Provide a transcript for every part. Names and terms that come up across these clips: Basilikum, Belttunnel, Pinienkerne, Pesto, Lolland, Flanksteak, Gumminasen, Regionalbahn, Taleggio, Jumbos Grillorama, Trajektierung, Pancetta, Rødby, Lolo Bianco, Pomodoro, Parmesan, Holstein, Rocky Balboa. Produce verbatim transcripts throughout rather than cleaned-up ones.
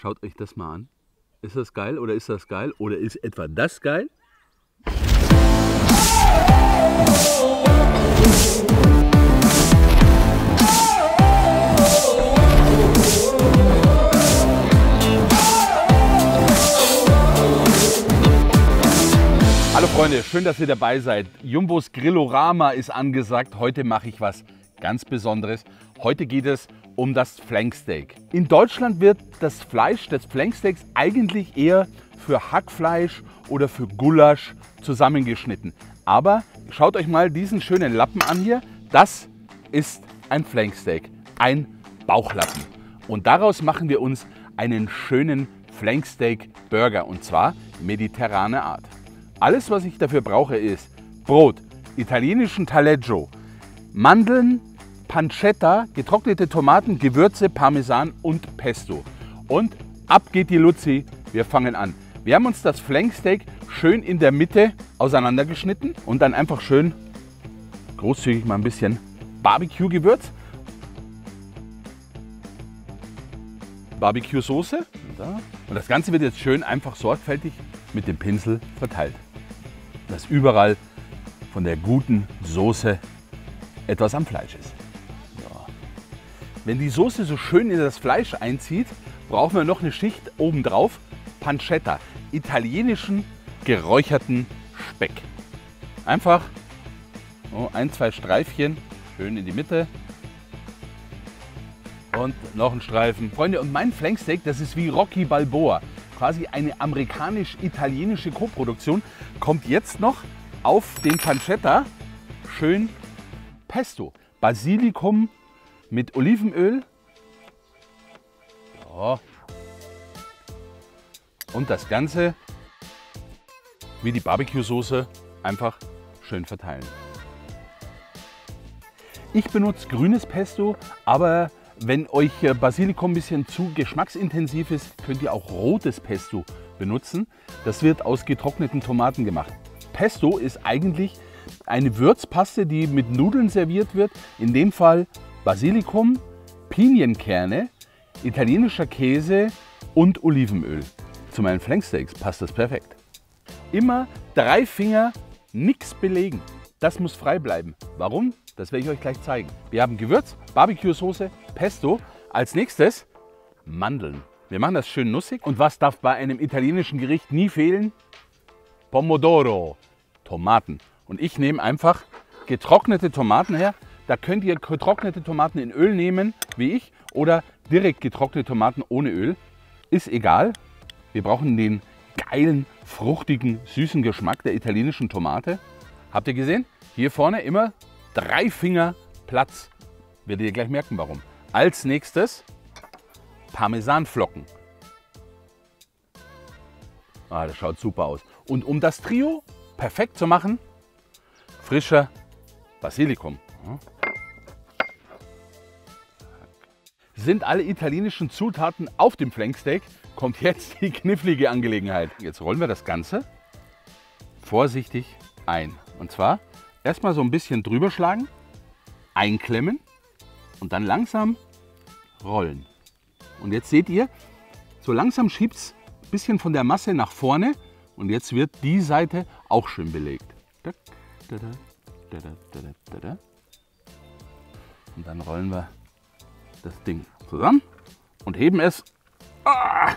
Schaut euch das mal an. Ist das geil oder ist das geil oder ist etwa das geil? Hallo Freunde, schön, dass ihr dabei seid. Jumbos Grillorama ist angesagt. Heute mache ich was ganz Besonderes. Heute geht es um das Flanksteak. In Deutschland wird das Fleisch des Flanksteaks eigentlich eher für Hackfleisch oder für Gulasch zusammengeschnitten. Aber schaut euch mal diesen schönen Lappen an hier. Das ist ein Flanksteak, ein Bauchlappen. Und daraus machen wir uns einen schönen Flanksteak-Burger, und zwar mediterrane Art. Alles, was ich dafür brauche, ist Brot, italienischen Taleggio, Mandeln, Pancetta, getrocknete Tomaten, Gewürze, Parmesan und Pesto. Und ab geht die Luzi, wir fangen an. Wir haben uns das Flanksteak schön in der Mitte auseinandergeschnitten und dann einfach schön großzügig mal ein bisschen Barbecue-Gewürz, Barbecue-Soße. Und das Ganze wird jetzt schön einfach sorgfältig mit dem Pinsel verteilt, dass überall von der guten Soße etwas am Fleisch ist. Wenn die Soße so schön in das Fleisch einzieht, brauchen wir noch eine Schicht obendrauf, Pancetta, italienischen geräucherten Speck. Einfach so ein, zwei Streifchen, schön in die Mitte und noch ein Streifen. Freunde, und mein Flanksteak, das ist wie Rocky Balboa, quasi eine amerikanisch-italienische Koproduktion, kommt jetzt noch auf den Pancetta schön Pesto, Basilikum, mit Olivenöl so. Und das Ganze wie die Barbecue-Soße einfach schön verteilen. Ich benutze grünes Pesto, aber wenn euch Basilikum ein bisschen zu geschmacksintensiv ist, könnt ihr auch rotes Pesto benutzen. Das wird aus getrockneten Tomaten gemacht. Pesto ist eigentlich eine Würzpaste, die mit Nudeln serviert wird, in dem Fall Basilikum, Pinienkerne, italienischer Käse und Olivenöl. Zu meinen Flanksteaks passt das perfekt. Immer drei Finger, nichts belegen. Das muss frei bleiben. Warum? Das werde ich euch gleich zeigen. Wir haben Gewürz, Barbecue-Soße, Pesto. Als nächstes Mandeln. Wir machen das schön nussig. Und was darf bei einem italienischen Gericht nie fehlen? Pomodoro, Tomaten. Und ich nehme einfach getrocknete Tomaten her. Da könnt ihr getrocknete Tomaten in Öl nehmen, wie ich, oder direkt getrocknete Tomaten ohne Öl. Ist egal. Wir brauchen den geilen, fruchtigen, süßen Geschmack der italienischen Tomate. Habt ihr gesehen? Hier vorne immer drei Finger Platz. Werdet ihr gleich merken, warum. Als nächstes Parmesanflocken. Ah, das schaut super aus. Und um das Trio perfekt zu machen, frischer Basilikum. Sind alle italienischen Zutaten auf dem Flanksteak, kommt jetzt die knifflige Angelegenheit. Jetzt rollen wir das Ganze vorsichtig ein. Und zwar erstmal so ein bisschen drüber schlagen, einklemmen und dann langsam rollen. Und jetzt seht ihr, so langsam schiebt es ein bisschen von der Masse nach vorne und jetzt wird die Seite auch schön belegt. Und dann rollen wir das Ding zusammen und heben es ah,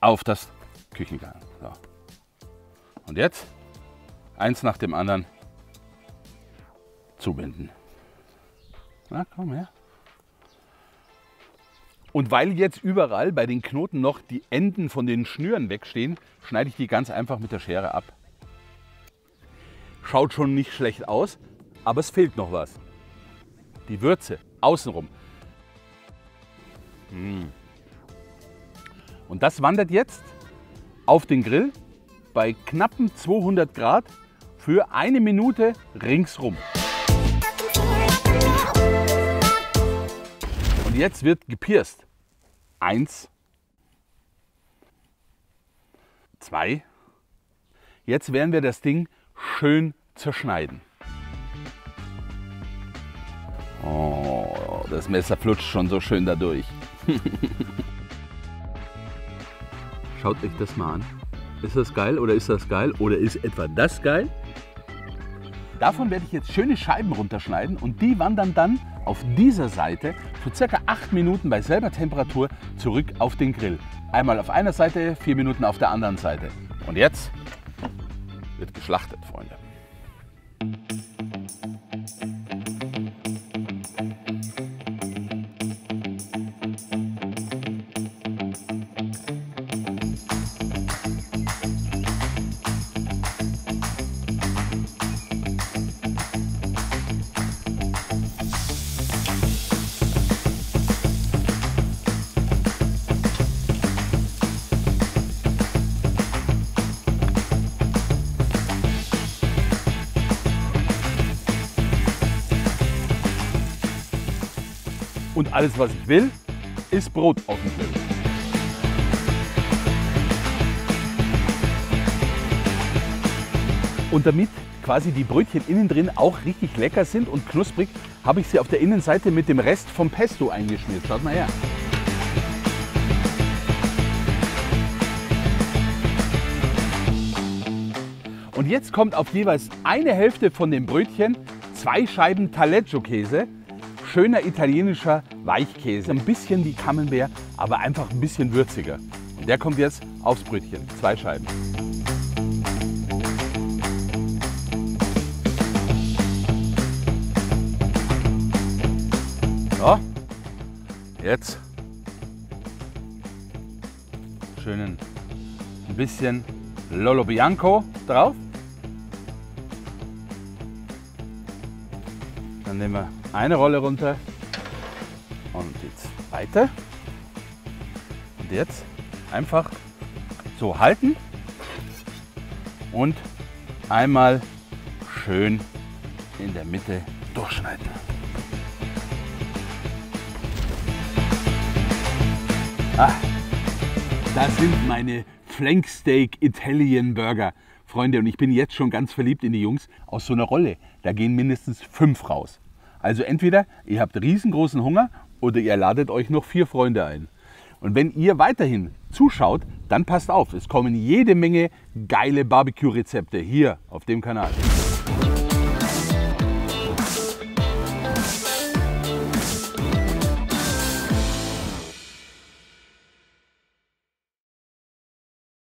auf das Küchengarn. So. Und jetzt eins nach dem anderen zubinden. Na komm her. Und weil jetzt überall bei den Knoten noch die Enden von den Schnüren wegstehen, schneide ich die ganz einfach mit der Schere ab. Schaut schon nicht schlecht aus, aber es fehlt noch was. Die Würze außenrum. Und das wandert jetzt auf den Grill bei knappen zweihundert Grad für eine Minute ringsrum. Und jetzt wird gepierst. Eins. Zwei. Jetzt werden wir das Ding schön zerschneiden. Oh, das Messer flutscht schon so schön dadurch. Schaut euch das mal an. Ist das geil oder ist das geil oder ist etwa das geil? Davon werde ich jetzt schöne Scheiben runterschneiden und die wandern dann auf dieser Seite für circa acht Minuten bei selber Temperatur zurück auf den Grill. Einmal auf einer Seite, vier Minuten auf der anderen Seite. Und jetzt wird geschlachtet, Freunde. Und alles, was ich will, ist Brot auf dem Grill. Und damit quasi die Brötchen innen drin auch richtig lecker sind und knusprig, habe ich sie auf der Innenseite mit dem Rest vom Pesto eingeschmiert. Schaut mal her. Und jetzt kommt auf jeweils eine Hälfte von dem Brötchen zwei Scheiben Taleggio-Käse. Schöner italienischer Weichkäse, ein bisschen wie Camembert, aber einfach ein bisschen würziger. Und der kommt jetzt aufs Brötchen, zwei Scheiben. So, jetzt schönen ein bisschen Lolo Bianco drauf. Dann nehmen wir eine Rolle runter und jetzt weiter und jetzt einfach so halten und einmal schön in der Mitte durchschneiden. Ah, das sind meine Flanksteak Italian Burger, Freunde, und ich bin jetzt schon ganz verliebt in die Jungs. Aus so einer Rolle, da gehen mindestens fünf raus. Also entweder ihr habt riesengroßen Hunger oder ihr ladet euch noch vier Freunde ein. Und wenn ihr weiterhin zuschaut, dann passt auf, es kommen jede Menge geile Barbecue-Rezepte hier auf dem Kanal.